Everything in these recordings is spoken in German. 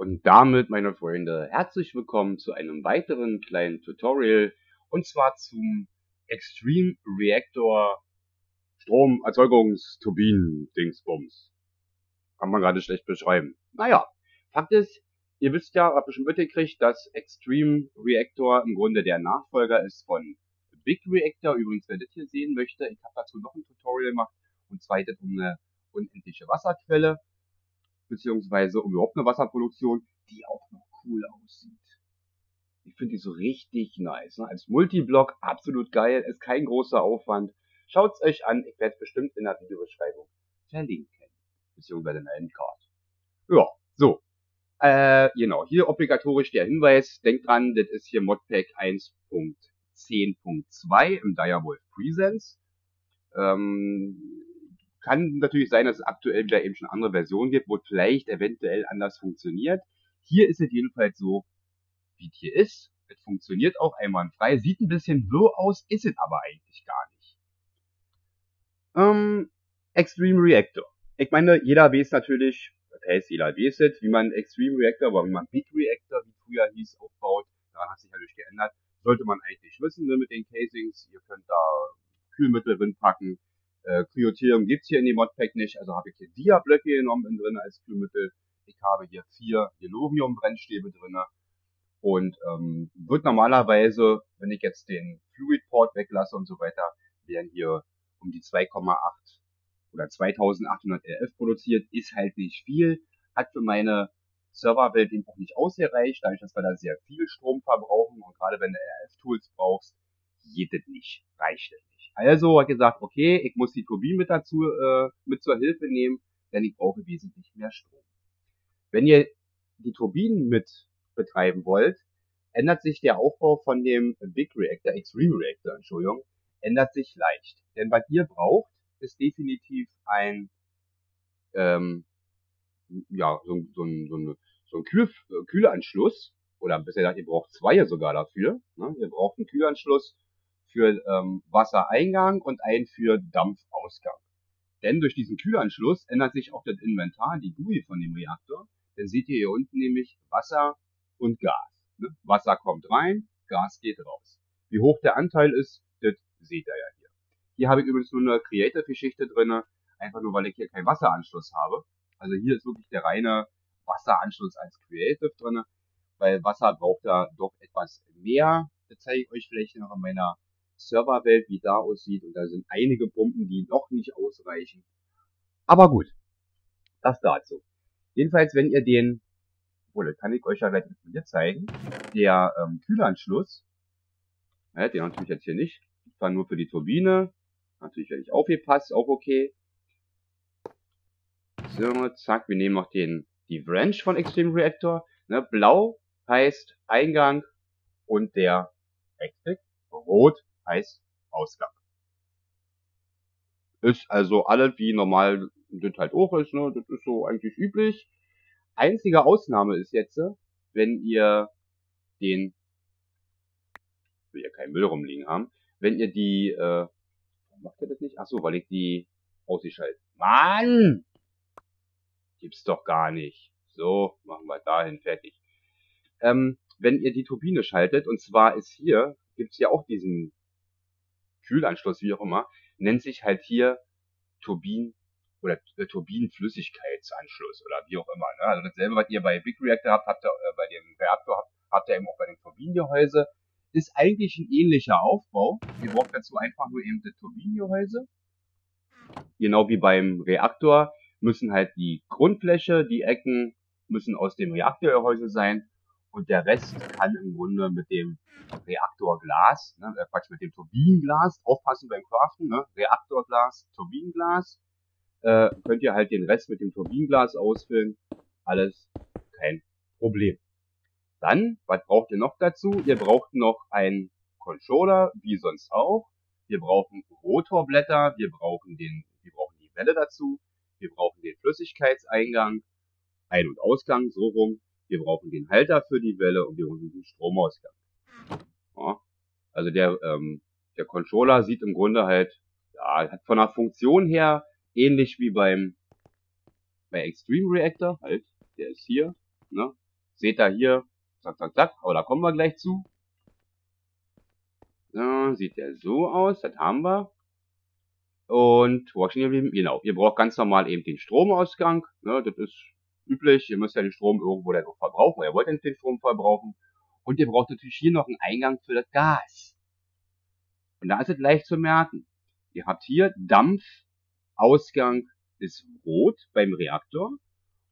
Und damit, meine Freunde, herzlich willkommen zu einem weiteren kleinen Tutorial, und zwar zum Extreme Reactor Stromerzeugungsturbinen Dingsbums. Kann man gerade schlecht beschreiben. Naja, Fakt ist, ihr wisst ja, habt ihr schon mitgekriegt, dass Extreme Reactor im Grunde der Nachfolger ist von Big Reactor. Übrigens, wer das hier sehen möchte, ich habe dazu noch ein Tutorial gemacht, und zwar geht es um eine unendliche Wasserquelle, beziehungsweise um überhaupt eine Wasserproduktion, die auch noch cool aussieht. Ich finde die so richtig nice, ne? Als Multiblock absolut geil, ist kein großer Aufwand. Schaut's euch an, ich werde bestimmt in der Videobeschreibung verlinken, beziehungsweise in der Endcard. Ja, so. Genau, hier obligatorisch der Hinweis, denkt dran, das ist hier Modpack 1.10.2 im Direwolf Presents. Kann natürlich sein, dass es aktuell wieder eben schon andere Versionen gibt, wo es vielleicht eventuell anders funktioniert. Hier ist es jedenfalls so, wie es hier ist. Es funktioniert auch einwandfrei. Sieht ein bisschen wirr aus, ist es aber eigentlich gar nicht. Extreme Reactor. Ich meine, jeder weiß natürlich, das heißt, jeder weiß es, wie man Extreme Reactor, aber wie man Big Reactor, wie früher hieß, aufbaut. Daran hat sich natürlich geändert. Sollte man eigentlich wissen, ne, mit den Casings. Ihr könnt da Kühlmittel drin packen. Kryotherm gibt's hier in dem Modpack nicht, also habe ich hier Dia-Blöcke genommen drin als Kühlmittel. Ich habe hier 4 Helium-Brennstäbe drin. Und wird normalerweise, wenn ich jetzt den Fluid-Port weglasse und so weiter, werden hier um die 2,8 oder 2800 RF produziert. Ist halt nicht viel. Hat für meine Serverwelt eben auch nicht ausgereicht, dadurch, dass wir da sehr viel Strom verbrauchen. Und gerade wenn du RF-Tools brauchst, geht das nicht, reicht das nicht. Also hat gesagt, okay, ich muss die Turbine mit dazu, mit zur Hilfe nehmen, denn ich brauche wesentlich mehr Strom. Wenn ihr die Turbinen mit betreiben wollt, ändert sich der Aufbau von dem Big Reactor, Extreme Reactor, Entschuldigung, ändert sich leicht. Denn was ihr braucht, ist definitiv ein, ja, so ein Kühlanschluss, oder besser gesagt, ihr braucht 2 sogar dafür, ne? Ihr braucht einen Kühlanschluss für Wassereingang und einen für Dampfausgang. Denn durch diesen Kühlanschluss ändert sich auch das Inventar, die GUI von dem Reaktor. Dann seht ihr hier unten nämlich Wasser und Gas. Ne? Wasser kommt rein, Gas geht raus. Wie hoch der Anteil ist, das seht ihr ja hier. Hier habe ich übrigens nur eine Creative-Geschichte drin, einfach nur, weil ich hier keinen Wasseranschluss habe. Also hier ist wirklich der reine Wasseranschluss als Creative drin, weil Wasser braucht da doch etwas mehr. Das zeige ich euch vielleicht noch in meiner Serverwelt, wie da aussieht, und da sind einige Pumpen, die noch nicht ausreichen. Aber gut, das dazu. Jedenfalls, wenn ihr den, oh, das kann ich euch ja gleich hier zeigen, der Kühlanschluss, ja, den natürlich jetzt hier nicht, das war nur für die Turbine, natürlich werde ich aufgepasst, auch okay. So, zack, wir nehmen noch die Branch von Extreme Reactor, ne, blau heißt Eingang und der Ecktrick, rot heißt Ausgang. Ist also alles wie normal, das halt auch ist, ne? Das ist so eigentlich üblich. Einzige Ausnahme ist jetzt, wenn ihr den, will ja keinen Müll rumliegen haben, wenn ihr die, macht ihr das nicht? Achso, weil ich die ausgeschaltet. Mann! Gibt's doch gar nicht. So, machen wir dahin, fertig. Wenn ihr die Turbine schaltet, und zwar ist hier, gibt's ja auch diesen Kühlanschluss, wie auch immer, nennt sich halt hier Turbinen oder Turbinenflüssigkeitsanschluss oder wie auch immer. Ne? Also dasselbe, was ihr bei Big Reactor habt, bei dem Reaktor habt ihr eben auch bei dem Turbinengehäuse. Ist eigentlich ein ähnlicher Aufbau. Ihr braucht dazu einfach nur eben das Turbinengehäuse. Genau wie beim Reaktor müssen halt die Grundfläche, die Ecken müssen aus dem Reaktorgehäuse sein. Und der Rest kann im Grunde mit dem Reaktorglas, ne, mit dem Turbinenglas, aufpassen beim Craften, ne, Reaktorglas, Turbinenglas, könnt ihr halt den Rest mit dem Turbinenglas ausfüllen, alles kein Problem. Dann, was braucht ihr noch dazu? Ihr braucht noch einen Controller, wie sonst auch, wir brauchen Rotorblätter, wir brauchen die Welle dazu, wir brauchen den Flüssigkeitseingang, Ein- und Ausgang, so rum. Wir brauchen den Halter für die Welle und wir brauchen den Stromausgang. Ja, also der Controller sieht im Grunde halt, ja, hat von der Funktion her ähnlich wie bei Extreme Reactor, halt, der ist hier, ne? Seht ihr hier, zack, zack, zack, aber da kommen wir gleich zu. So, sieht der so aus, das haben wir. Und wo war ich denn geblieben? Genau, ihr braucht ganz normal eben den Stromausgang, ne, das ist üblich, ihr müsst ja den Strom irgendwo dann auch verbrauchen, oder ihr wollt den Strom verbrauchen. Und ihr braucht natürlich hier noch einen Eingang für das Gas. Und da ist es leicht zu merken. Ihr habt hier Dampf, Ausgang ist rot beim Reaktor.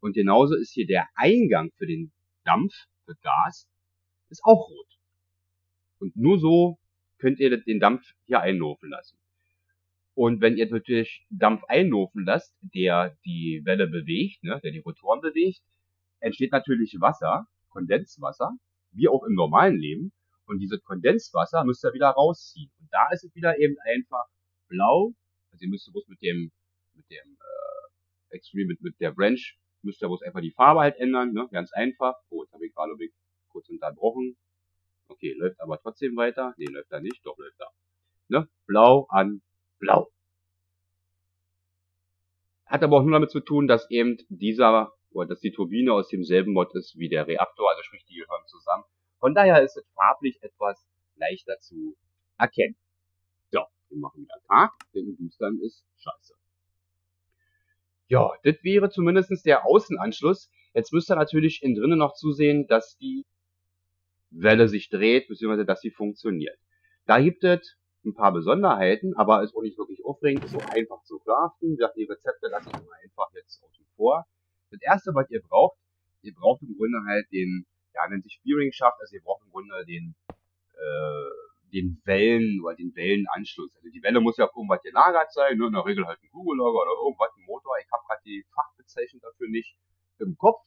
Und genauso ist hier der Eingang für den Dampf, für Gas, ist auch rot. Und nur so könnt ihr den Dampf hier einlaufen lassen. Und wenn ihr natürlich Dampf einlaufen lasst, der die Welle bewegt, ne, der die Rotoren bewegt, entsteht natürlich Wasser, Kondenswasser, wie auch im normalen Leben. Und dieses Kondenswasser müsst ihr wieder rausziehen. Und da ist es wieder eben einfach blau. Also ihr müsst bloß mit der Branch, müsst ihr bloß einfach die Farbe halt ändern, ne? Ganz einfach. Oh, jetzt habe ich gerade kurz unterbrochen. Okay, läuft aber trotzdem weiter. Ne, läuft da nicht, doch läuft da. Ne? Blau an blau. Hat aber auch nur damit zu tun, dass eben dass die Turbine aus demselben Mod ist wie der Reaktor, also sprich, die gehören zusammen. Von daher ist es farblich etwas leichter zu erkennen. So, wir machen wieder Tag, denn Düstern ist scheiße. Ja, das wäre zumindest der Außenanschluss. Jetzt müsst ihr natürlich innen drinnen noch zusehen, dass die Welle sich dreht, beziehungsweise dass sie funktioniert. Da gibt es ein paar Besonderheiten, aber ist auch nicht wirklich aufregend, ist so einfach zu craften. Wie gesagt, die Rezepte lasse ich immer einfach jetzt außen vor. Das erste, was ihr braucht im Grunde halt den, ja, nennt sich Spearing-Schaft, also ihr braucht im Grunde den Wellen- oder den Wellenanschluss. Also die Welle muss ja auf irgendwas gelagert sein, nur in der Regel halt ein Kugellager oder irgendwas, ein Motor. Ich habe gerade die Fachbezeichnung dafür nicht im Kopf.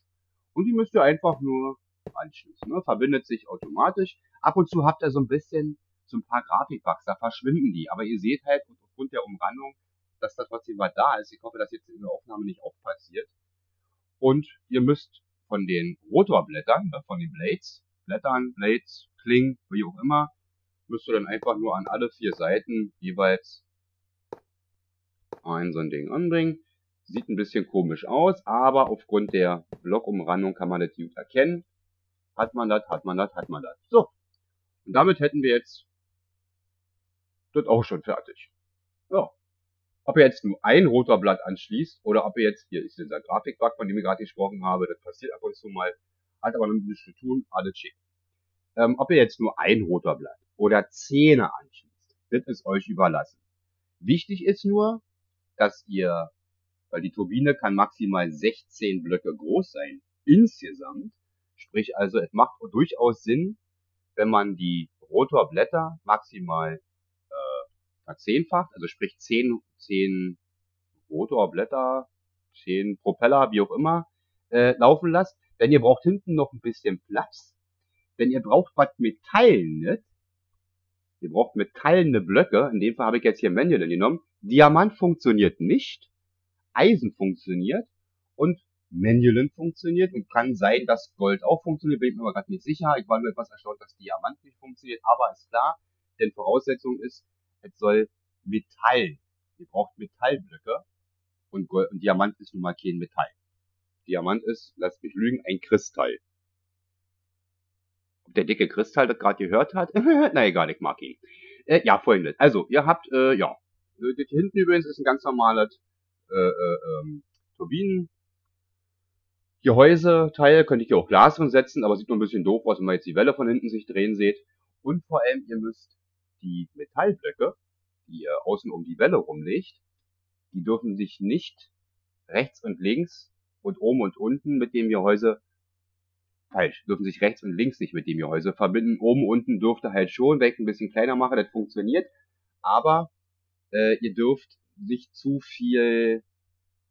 Und die müsst ihr einfach nur anschließen, ne? Verbindet sich automatisch. Ab und zu habt ihr so ein bisschen, so ein paar Grafikbugs, da verschwinden die. Aber ihr seht halt aufgrund der Umrandung, dass das trotzdem mal da ist. Ich hoffe, dass jetzt in der Aufnahme nicht auch passiert. Und ihr müsst von den Rotorblättern, von den Blades, Klingen, wie auch immer, müsst ihr dann einfach nur an alle vier Seiten jeweils ein so ein Ding anbringen. Sieht ein bisschen komisch aus, aber aufgrund der Blockumrandung kann man das gut erkennen. Hat man das. So. Und damit hätten wir jetzt das auch schon fertig. Ja. Ob ihr jetzt nur ein Rotorblatt anschließt, oder ob ihr jetzt, hier ist dieser Grafikbug, von dem ich gerade gesprochen habe, das passiert ab und zu mal, hat aber noch nichts zu tun, alles schick. Ob ihr jetzt nur ein Rotorblatt oder 10 anschließt, das ist euch überlassen. Wichtig ist nur, dass ihr, weil die Turbine kann maximal 16 Blöcke groß sein, insgesamt, sprich also, es macht durchaus Sinn, wenn man die Rotorblätter maximal verzehnfacht, also sprich 10 Rotorblätter, 10 Propeller, wie auch immer, laufen lasst. Denn ihr braucht hinten noch ein bisschen Platz. Denn ihr braucht was Metallenes. Ihr braucht metallene Blöcke. In dem Fall habe ich jetzt hier Manual genommen. Diamant funktioniert nicht. Eisen funktioniert. Und Manual funktioniert. Und kann sein, dass Gold auch funktioniert. Bin ich mir aber gerade nicht sicher. Ich war nur etwas erstaunt, dass Diamant nicht funktioniert. Aber ist klar. Denn Voraussetzung ist, es soll Metall. Ihr braucht Metallblöcke. Und Gold und Diamant ist nun mal kein Metall. Diamant ist, lasst mich lügen, ein Kristall. Ob der dicke Kristall das gerade gehört hat? Na egal, ich mag ihn. Ja, folgendes. Also, ihr habt, ja. Das hier hinten übrigens ist ein ganz normales Turbinengehäuseteil. Könnte ich hier auch Glas drin setzen, aber sieht nur ein bisschen doof aus, wenn man jetzt die Welle von hinten sich drehen seht. Und vor allem, ihr müsst die Metallblöcke, die ihr außen um die Welle rumlegt, die dürfen sich nicht rechts und links und oben und unten mit dem Gehäuse, dürfen sich rechts und links nicht mit dem Gehäuse verbinden. Oben, unten dürfte halt schon, wenn ich ein bisschen kleiner mache, das funktioniert, aber ihr dürft nicht zu viel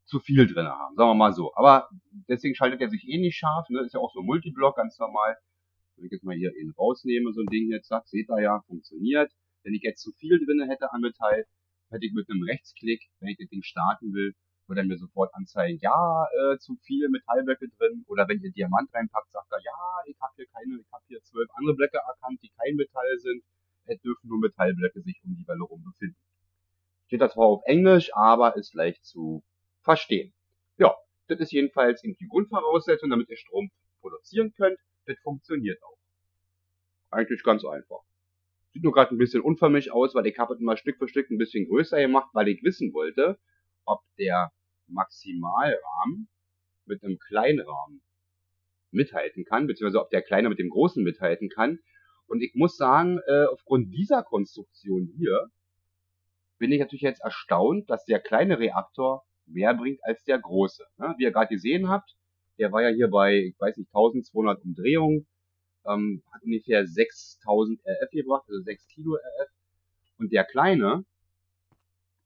drin haben, sagen wir mal so. Aber deswegen schaltet er sich eh nicht scharf, ne? Ist ja auch so ein Multiblock, ganz normal. Wenn ich jetzt mal hier eben rausnehme, so ein Ding jetzt, zack, seht ihr ja, funktioniert. Wenn ich jetzt zu viel drinne hätte an Metall, hätte ich mit einem Rechtsklick, wenn ich das Ding starten will, würde er mir sofort anzeigen, ja, zu viele Metallblöcke drin. Oder wenn ihr Diamant reinpackt, sagt er, ja, ich habe hier keine, ich habe hier 12 andere Blöcke erkannt, die kein Metall sind. Es dürfen nur Metallblöcke sich um die Welle rum befinden. Steht das zwar auf Englisch, aber ist leicht zu verstehen. Ja, das ist jedenfalls eben die Grundvoraussetzung, damit ihr Strom produziert. produzieren könnt, das funktioniert auch. Eigentlich ganz einfach. Sieht nur gerade ein bisschen unförmig aus, weil ich habe es mal Stück für Stück ein bisschen größer gemacht, weil ich wissen wollte, ob der Maximalrahmen mit einem Kleinrahmen mithalten kann, beziehungsweise ob der Kleine mit dem Großen mithalten kann. Und ich muss sagen, aufgrund dieser Konstruktion hier, bin ich natürlich jetzt erstaunt, dass der kleine Reaktor mehr bringt als der große. Ne? Wie ihr gerade gesehen habt, der war ja hier bei, ich weiß nicht, 1200 Umdrehungen, hat ungefähr 6000 RF gebracht, also 6 Kilo RF. Und der kleine,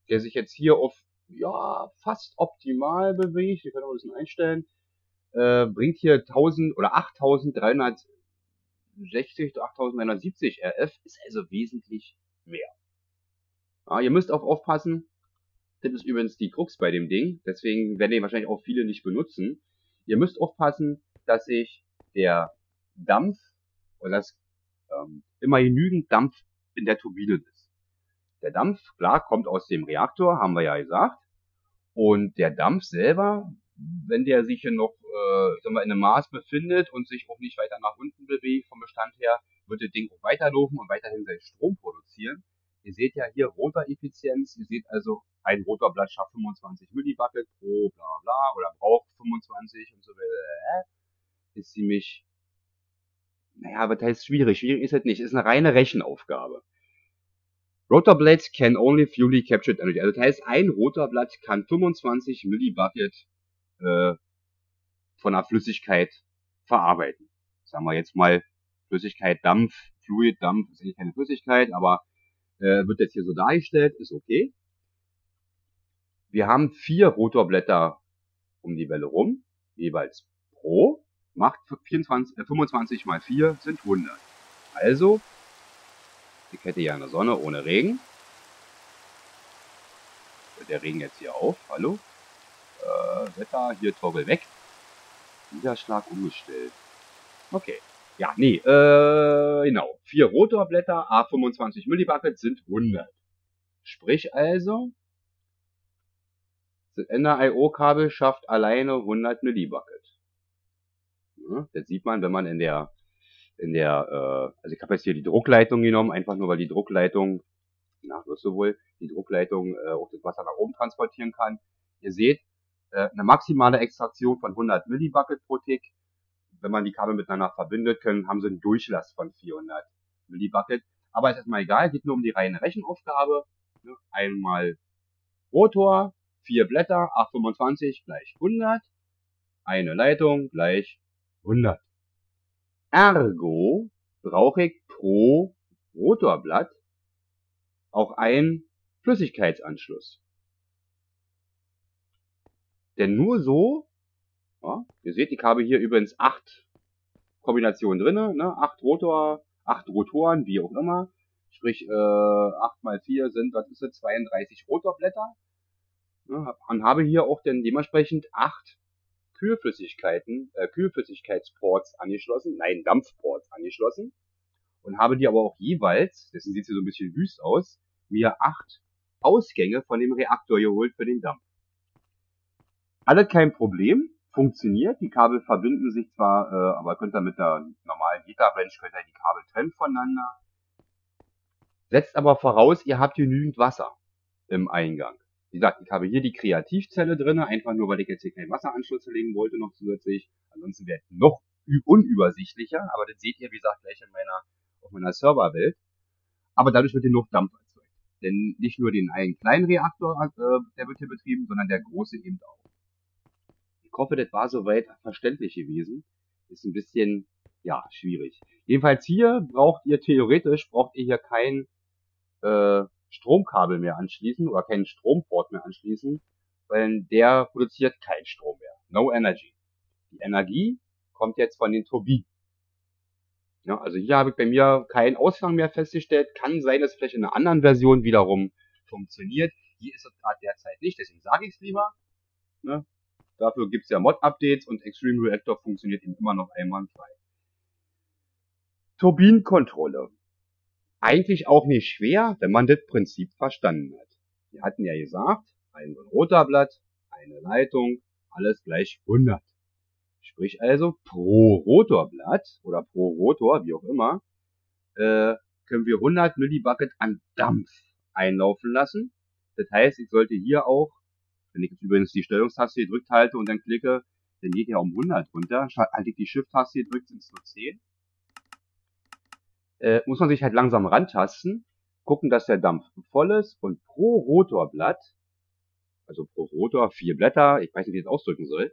der sich jetzt hier auf, ja, fast optimal bewegt, ich kann auch ein bisschen einstellen, bringt hier 1000 oder 8360 oder 8170 RF, ist also wesentlich mehr. Ja, ihr müsst auch aufpassen, das ist übrigens die Krux bei dem Ding, deswegen werden den wahrscheinlich auch viele nicht benutzen. Ihr müsst aufpassen, dass sich der Dampf, oder dass immer genügend Dampf in der Turbine ist. Der Dampf, klar, kommt aus dem Reaktor, haben wir ja gesagt. Und der Dampf selber, wenn der sich hier noch sagen wir, in einem Maß befindet und sich auch nicht weiter nach unten bewegt vom Bestand her, wird das Ding auch weiterlaufen und weiterhin seinen Strom produzieren. Ihr seht ja hier Rotoreffizienz, ihr seht also, ein Rotorblatt schafft 25 Milliwatt pro bla bla oder braucht 25 und so weiter. Ist ziemlich, naja, aber das heißt schwierig. Schwierig ist halt nicht, ist eine reine Rechenaufgabe. Rotorblatt can only fully capture energy. Also das heißt, ein Rotorblatt kann 25 Millibucket von einer Flüssigkeit verarbeiten. Sagen wir jetzt mal Flüssigkeit, Dampf, Fluid, Dampf ist eigentlich keine Flüssigkeit, aber wird jetzt hier so dargestellt, ist okay. Wir haben 4 Rotorblätter um die Welle rum, jeweils pro, macht 25 mal 4 sind 100. Also, die Kette hier an der Sonne ohne Regen. Hört der Regen jetzt hier auf, hallo? Wetter, hier Toggle weg. Niederschlag umgestellt. Okay. Ja, nee, genau. 4 Rotorblätter, A25 Millibucket sind 100. Sprich also, das NR-IO-Kabel schafft alleine 100 Millibucket. Ja, das sieht man, wenn man also ich habe jetzt hier die Druckleitung genommen, einfach nur weil die Druckleitung, auch das Wasser nach oben transportieren kann. Ihr seht, eine maximale Extraktion von 100 Millibucket pro Tick. Wenn man die Kabel miteinander verbindet, haben sie einen Durchlass von 400 Millibucket. Aber ist erstmal egal, geht nur um die reine Rechenaufgabe. Einmal Rotor, 4 Blätter, 825 gleich 100. Eine Leitung gleich 100. Ergo brauche ich pro Rotorblatt auch einen Flüssigkeitsanschluss. Denn nur so, ja, ihr seht, ich habe hier übrigens 8 Kombinationen drin, ne? 8 Rotoren, wie auch immer. Sprich, 8 mal 4 sind, was ist das, 32 Rotorblätter. Ja, und habe hier auch dann dementsprechend 8 Kühlflüssigkeitsports angeschlossen, nein, Dampfports angeschlossen. Und habe die aber auch jeweils, deswegen sieht es hier so ein bisschen wüst aus, mir 8 Ausgänge von dem Reaktor geholt für den Dampf. Alles kein Problem. Funktioniert, die Kabel verbinden sich zwar, aber könnt ihr mit der normalen Gitterbranch könnt ihr die Kabel trennen voneinander. Setzt aber voraus, ihr habt genügend Wasser im Eingang. Wie gesagt, ich habe hier die Kreativzelle drin, einfach nur, weil ich jetzt hier keinen Wasseranschluss legen wollte noch zusätzlich. Ansonsten wäre es noch unübersichtlicher, aber das seht ihr, wie gesagt, gleich in meiner Serverwelt. Aber dadurch wird hier noch Dampf erzeugt. Denn nicht nur den einen kleinen Reaktor, der wird hier betrieben, sondern der große eben auch. Ich hoffe, das war soweit verständlich gewesen. Ist ein bisschen, ja, schwierig. Jedenfalls hier braucht ihr hier kein Stromkabel mehr anschließen oder keinen Stromport mehr anschließen, weil der produziert keinen Strom mehr. No energy. Die Energie kommt jetzt von den Turbinen. Ja, also hier habe ich bei mir keinen Ausgang mehr festgestellt. Kann sein, dass es vielleicht in einer anderen Version wiederum funktioniert. Hier ist es gerade derzeit nicht, deswegen sage ich es lieber. Ne? Dafür gibt es ja Mod-Updates und Extreme Reactor funktioniert eben immer noch einwandfrei. Turbinenkontrolle. Eigentlich auch nicht schwer, wenn man das Prinzip verstanden hat. Wir hatten ja gesagt, ein Rotorblatt, eine Leitung, alles gleich 100. Sprich also, pro Rotorblatt oder pro Rotor, wie auch immer, können wir 100 Millibucket an Dampf einlaufen lassen. Das heißt, ich sollte hier auch, wenn ich jetzt übrigens die Steuerungstaste gedrückt halte und dann klicke, dann geht ja um 100 runter. Halte ich die Shift-Taste gedrückt, sind es nur 10. Muss man sich halt langsam rantasten, gucken, dass der Dampf voll ist und pro Rotorblatt, also pro Rotor 4 Blätter, ich weiß nicht, wie ich das ausdrücken soll,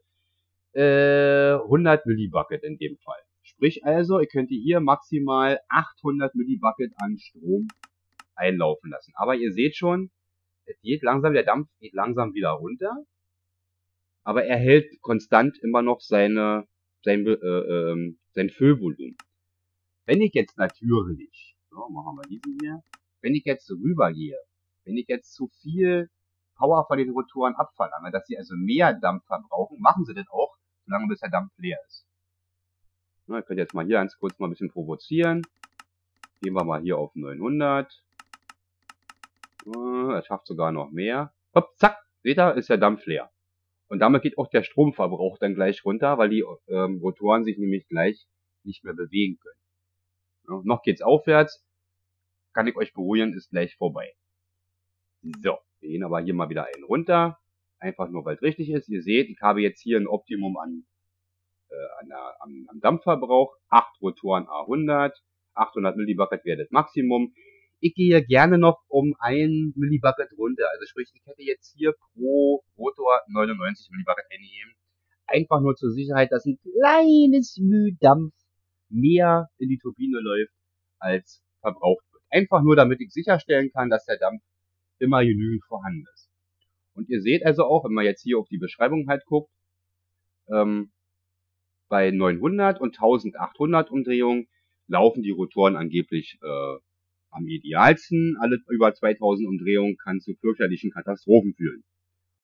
100 Millibucket in dem Fall. Sprich also, ihr könnt hier maximal 800 Millibucket an Strom einlaufen lassen. Aber ihr seht schon, es geht langsam, der Dampf geht langsam wieder runter, aber er hält konstant immer noch sein Füllvolumen. Wenn ich jetzt natürlich, so machen wir diesen hier, wenn ich jetzt rübergehe, wenn ich jetzt zu viel Power von den Rotoren abverlange, dass sie also mehr Dampf verbrauchen, machen sie das auch, solange bis der Dampf leer ist. Na, ich könnte jetzt mal hier ganz kurz mal ein bisschen provozieren. Gehen wir mal hier auf 900. Er schafft sogar noch mehr. Hopp, zack, seht ihr, ist der Dampf leer. Und damit geht auch der Stromverbrauch dann gleich runter, weil die Rotoren sich nämlich gleich nicht mehr bewegen können. Ja, noch geht's aufwärts. Kann ich euch beruhigen, ist gleich vorbei. So, wir gehen aber hier mal wieder einen runter. Einfach nur, weil es richtig ist. Ihr seht, ich habe jetzt hier ein Optimum am Dampfverbrauch. 8 Rotoren A100. 800 Millibucket wäre das Maximum. Ich gehe gerne noch um 1 Millibucket runter. Also sprich, ich hätte jetzt hier pro Rotor 99 Millibucket einnehmen. Einfach nur zur Sicherheit, dass ein kleines Müh Dampf mehr in die Turbine läuft, als verbraucht wird. Einfach nur, damit ich sicherstellen kann, dass der Dampf immer genügend vorhanden ist. Und ihr seht also auch, wenn man jetzt hier auf die Beschreibung halt guckt, bei 900 und 1800 Umdrehungen laufen die Rotoren angeblich am idealsten. Alle über 2000 Umdrehungen kann zu fürchterlichen Katastrophen führen.